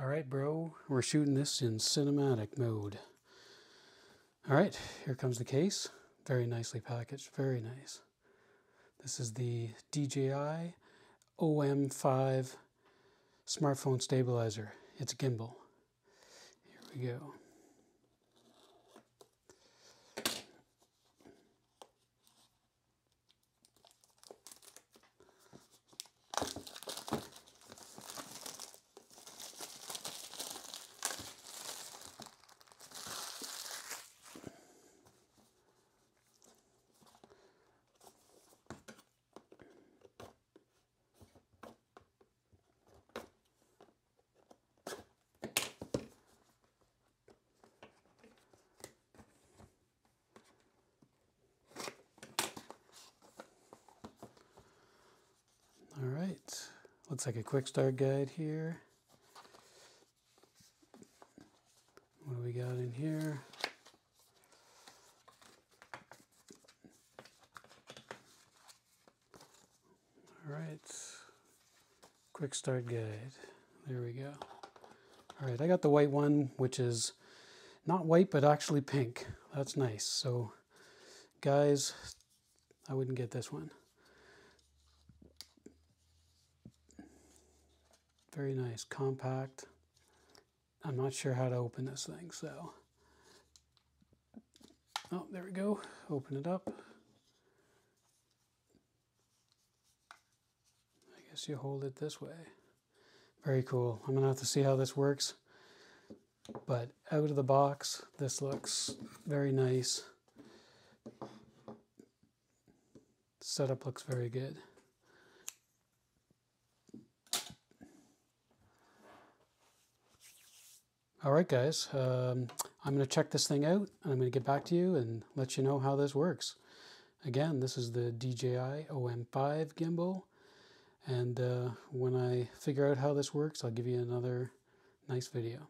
All right, bro, we're shooting this in cinematic mode. All right, here comes the case. Very nicely packaged, very nice. This is the DJI OM 5 smartphone stabilizer. It's a gimbal. Here we go. Looks like a quick start guide here. What do we got in here? All right, quick start guide. There we go. All right, I got the white one, which is not white, but actually pink. That's nice. So guys, I wouldn't get this one. Very nice, compact. I'm not sure how to open this thing, so. Oh, there we go, open it up. I guess you hold it this way. Very cool, I'm gonna have to see how this works. But out of the box, this looks very nice. Setup looks very good. All right, guys, I'm going to check this thing out, and I'm going to get back to you and let you know how this works. Again, this is the DJI OM 5 gimbal, and when I figure out how this works, I'll give you another nice video.